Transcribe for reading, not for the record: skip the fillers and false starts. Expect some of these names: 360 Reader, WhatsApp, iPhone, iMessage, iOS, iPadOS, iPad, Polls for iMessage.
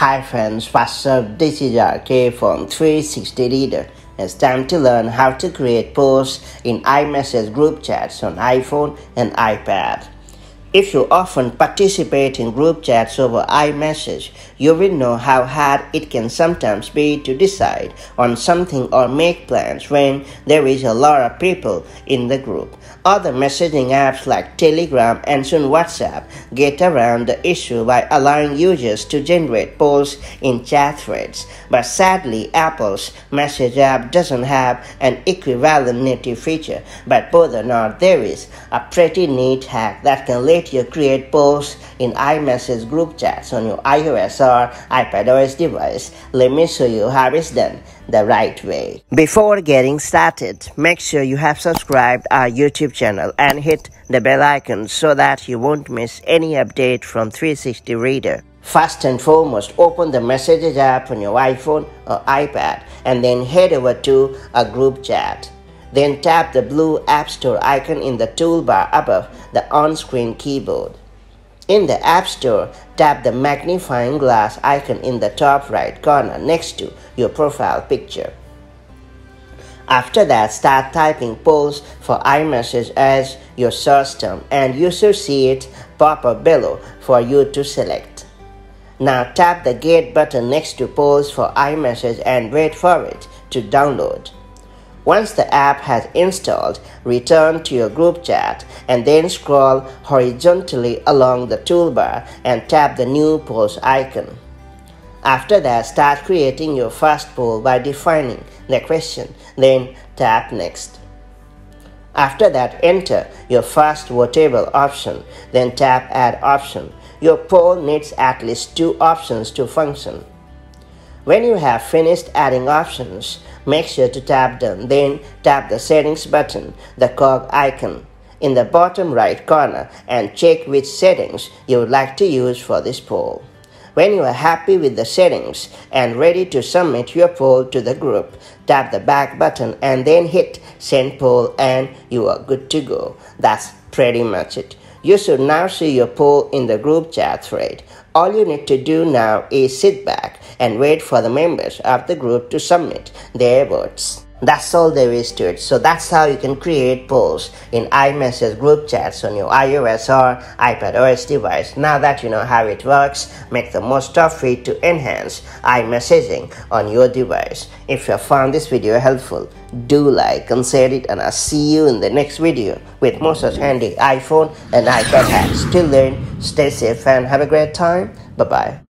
Hi friends, what's up? This is RK from 360 Reader. It's time to learn how to create posts in iMessage group chats on iPhone and iPad. If you often participate in group chats over iMessage, you will know how hard it can sometimes be to decide on something or make plans when there is a lot of people in the group. Other messaging apps like Telegram and soon WhatsApp get around the issue by allowing users to generate polls in chat threads. But sadly, Apple's message app doesn't have an equivalent native feature, but whether or not there is a pretty neat hack that can let you create posts in iMessage group chats on your iOS or iPadOS device. Let me show you how it's done the right way. Before getting started, make sure you have subscribed our YouTube channel and hit the bell icon so that you won't miss any update from 360 Reader. First and foremost, open the Messages app on your iPhone or iPad and then head over to a group chat. Then tap the blue App Store icon in the toolbar above the on-screen keyboard. In the App Store, tap the magnifying glass icon in the top right corner next to your profile picture. After that, start typing Polls for iMessage as your search term and you should see it pop up below for you to select. Now tap the Get button next to Polls for iMessage and wait for it to download. Once the app has installed, return to your group chat and then scroll horizontally along the toolbar and tap the new post icon. After that, start creating your first poll by defining the question, then tap next. After that, enter your first votable option, then tap add option. Your poll needs at least two options to function. When you have finished adding options, make sure to tap Done, then tap the Settings button, the cog icon, in the bottom right corner and check which settings you would like to use for this poll. When you are happy with the settings and ready to submit your poll to the group, tap the back button and then hit Send Poll and you are good to go. That's pretty much it. You should now see your poll in the group chat thread. All you need to do now is sit back and wait for the members of the group to submit their votes. That's all there is to it. So that's how you can create polls in iMessage group chats on your iOS or iPadOS device. Now that you know how it works, make the most of it to enhance iMessaging on your device. If you found this video helpful, do like and share it, and I'll see you in the next video with more such handy iPhone and iPad hacks. Till then, stay safe and have a great time. Bye-bye.